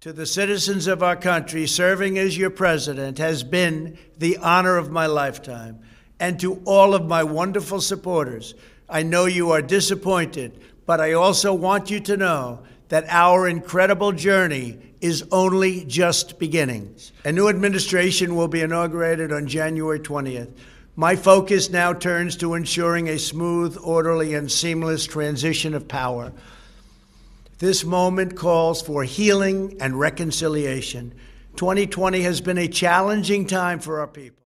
to the citizens of our country, serving as your president, has been the honor of my lifetime. And to all of my wonderful supporters, I know you are disappointed, but I also want you to know that our incredible journey is only just beginning. A new administration will be inaugurated on January 20th. My focus now turns to ensuring a smooth, orderly, and seamless transition of power. This moment calls for healing and reconciliation. 2020 has been a challenging time for our people.